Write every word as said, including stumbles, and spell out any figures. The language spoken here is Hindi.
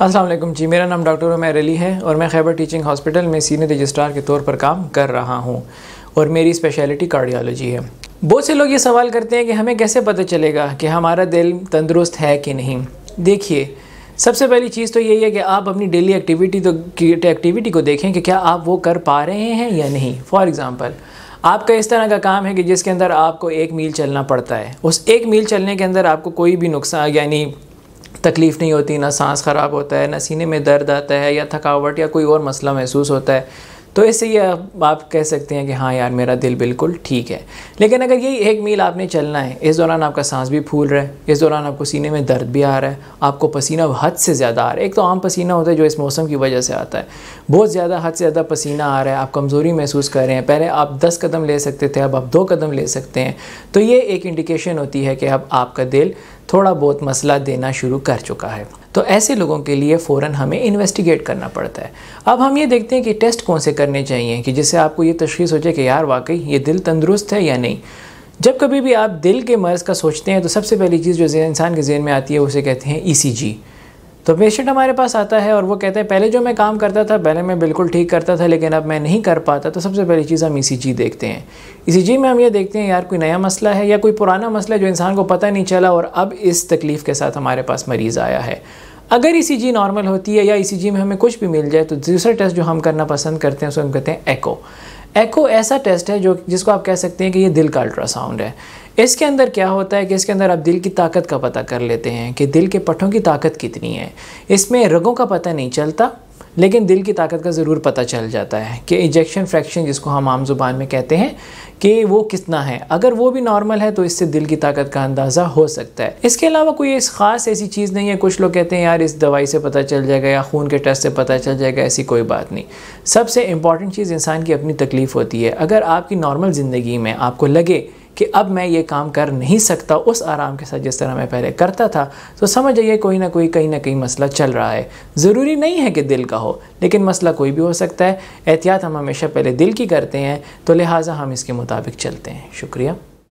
अस्सलाम वालेकुम जी, मेरा नाम डॉक्टर उमैर अली है और मैं खैबर टीचिंग हॉस्पिटल में सीनियर रजिस्ट्रार के तौर पर काम कर रहा हूं और मेरी स्पेशलिटी कार्डियोलॉजी है। बहुत से लोग ये सवाल करते हैं कि हमें कैसे पता चलेगा कि हमारा दिल तंदुरुस्त है कि नहीं। देखिए, सबसे पहली चीज़ तो यही है कि आप अपनी डेली एक्टिविटी तो एक्टिविटी को देखें कि क्या आप वो कर पा रहे हैं या नहीं। फॉर एग्ज़ाम्पल, आपका इस तरह का काम है कि जिसके अंदर आपको एक मील चलना पड़ता है, उस एक मील चलने के अंदर आपको कोई भी नुकसान यानी तकलीफ़ नहीं होती, ना सांस ख़राब होता है, ना सीने में दर्द आता है या थकावट या कोई और मसला महसूस होता है। तो इससे ये आप कह सकते हैं कि हाँ यार, मेरा दिल बिल्कुल ठीक है। लेकिन अगर यही एक मील आपने चलना है, इस दौरान आपका सांस भी फूल रहा है, इस दौरान आपको सीने में दर्द भी आ रहा है, आपको पसीना हद से ज़्यादा आ रहा है। एक तो आम पसीना होता है जो इस मौसम की वजह से आता है, बहुत ज़्यादा हद से ज़्यादा पसीना आ रहा है, आप कमज़ोरी महसूस कर रहे हैं। पहले आप दस कदम ले सकते थे, अब आप दो कदम ले सकते हैं। तो ये एक इंडिकेशन होती है कि अब आपका दिल थोड़ा बहुत मसला देना शुरू कर चुका है। तो ऐसे लोगों के लिए फ़ौरन हमें इन्वेस्टिगेट करना पड़ता है। अब हम ये देखते हैं कि टेस्ट कौन से करने चाहिए कि जिससे आपको ये तशख़ीस हो जाए कि यार वाकई ये दिल तंदुरुस्त है या नहीं। जब कभी भी आप दिल के मर्ज़ का सोचते हैं तो सबसे पहली चीज़ जो इंसान के जहन में आती है उसे कहते हैं ई सी जी। तो पेशेंट हमारे पास आता है और वो कहते हैं पहले जो मैं काम करता था, पहले मैं बिल्कुल ठीक करता था, लेकिन अब मैं नहीं कर पाता। तो सबसे पहली चीज़ हम ई सी जी देखते हैं। ई सी जी में हम ये देखते हैं यार कोई नया मसला है या कोई पुराना मसला है जो इंसान को पता नहीं चला और अब इस तकलीफ़ के साथ हमारे पास मरीज़ आया है। अगर ई सी जी नॉर्मल होती है या ई सी जी में हमें कुछ भी मिल जाए तो दूसरा टेस्ट जो हम करना पसंद करते हैं उसको हम कहते हैं एको। एको ऐसा टेस्ट है जो जिसको आप कह सकते हैं कि ये दिल का अल्ट्रासाउंड है। इसके अंदर क्या होता है कि इसके अंदर आप दिल की ताकत का पता कर लेते हैं कि दिल के पट्टों की ताकत कितनी है। इसमें रगों का पता नहीं चलता, लेकिन दिल की ताकत का ज़रूर पता चल जाता है कि इंजेक्शन फ्रैक्शन जिसको हम आम ज़ुबान में कहते हैं कि वो कितना है। अगर वो भी नॉर्मल है तो इससे दिल की ताकत का अंदाज़ा हो सकता है। इसके अलावा कोई इस ख़ास ऐसी चीज़ नहीं है। कुछ लोग कहते हैं यार इस दवाई से पता चल जाएगा या खून के टेस्ट से पता चल जाएगा, ऐसी कोई बात नहीं। सबसे इम्पॉर्टेंट चीज़ इंसान की अपनी तकलीफ़ होती है। अगर आपकी नॉर्मल ज़िंदगी में आपको लगे कि अब मैं ये काम कर नहीं सकता उस आराम के साथ जिस तरह मैं पहले करता था, तो समझ जाइए कोई ना कोई कहीं ना कहीं मसला चल रहा है। ज़रूरी नहीं है कि दिल का हो, लेकिन मसला कोई भी हो सकता है। एहतियात हम हमेशा पहले दिल की करते हैं, तो लिहाजा हम इसके मुताबिक चलते हैं। शुक्रिया।